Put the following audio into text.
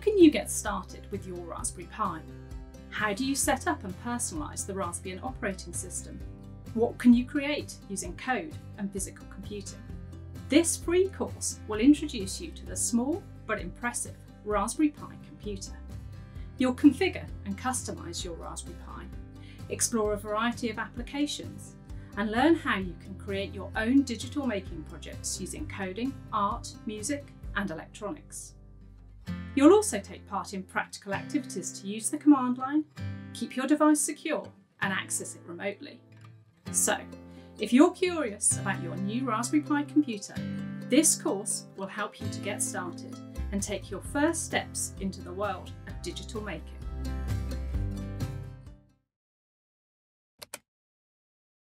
can you get started with your Raspberry Pi? How do you set up and personalise the Raspbian operating system? What can you create using code and physical computing? This free course will introduce you to the small but impressive Raspberry Pi computer. You'll configure and customise your Raspberry Pi, explore a variety of applications, and learn how you can create your own digital making projects using coding, art, music, and electronics. You'll also take part in practical activities to use the command line, keep your device secure, and access it remotely. So, if you're curious about your new Raspberry Pi computer, this course will help you to get started and take your first steps into the world of digital making.